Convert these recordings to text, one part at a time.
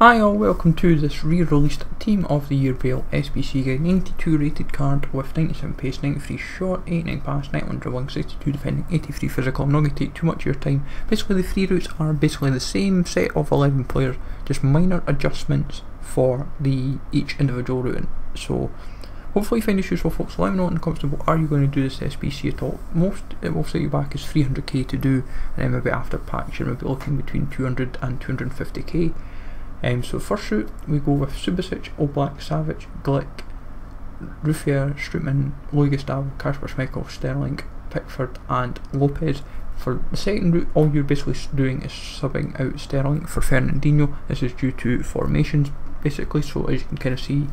Hi all, welcome to this re-released Team of the Year Bale SBC guide. 92 rated card with 97 pace, 93 short, 89 pass, 91 dribbling, 62 defending, 83 physical. I'm not going to take too much of your time. Basically the three routes are basically the same set of 11 players, just minor adjustments for each individual route. So hopefully you find this useful, folks. Let me know in the comments below, are you going to do this SBC at all? Most it will set you back is 300k to do, and then maybe after packs you're maybe looking between 200 and 250k. So first route we go with Subasic, Oblak, Savic, Glick, Rufier, Strootman, Louis Gestahl, Kasper Schmeckoff, Sterling, Pickford and Lopez. For the second route, all you're basically doing is subbing out Sterling for Fernandinho. This is due to formations basically, so as you can kind of see,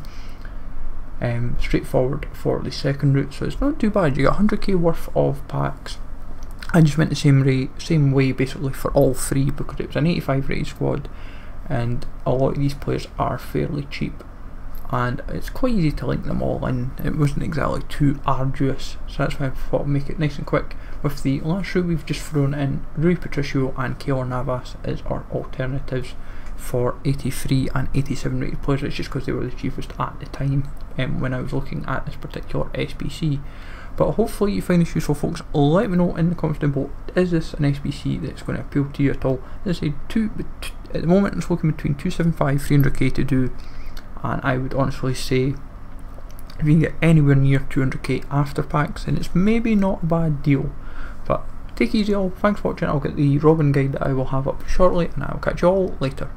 straightforward for the second route, so it's not too bad. You get 100k worth of packs. I just went the same way basically for all three because it was an 85 rated squad, and a lot of these players are fairly cheap and it's quite easy to link them all in. It wasn't exactly too arduous, so that's why I thought I'd make it nice and quick. With the last route we've just thrown in Rui Patricio and Kaylor Navas as our alternatives for 83 and 87 rated players. It's just because they were the cheapest at the time when I was looking at this particular SBC. But hopefully you find this useful, folks. Let me know in the comments down below, is this an SBC that's going to appeal to you at all? As I said, at the moment it's looking between 275 300k to do, and I would honestly say if you can get anywhere near 200k after packs, then it's maybe not a bad deal. But take it easy all, thanks for watching. I'll get the Robin guide that I will have up shortly, and I will catch you all later.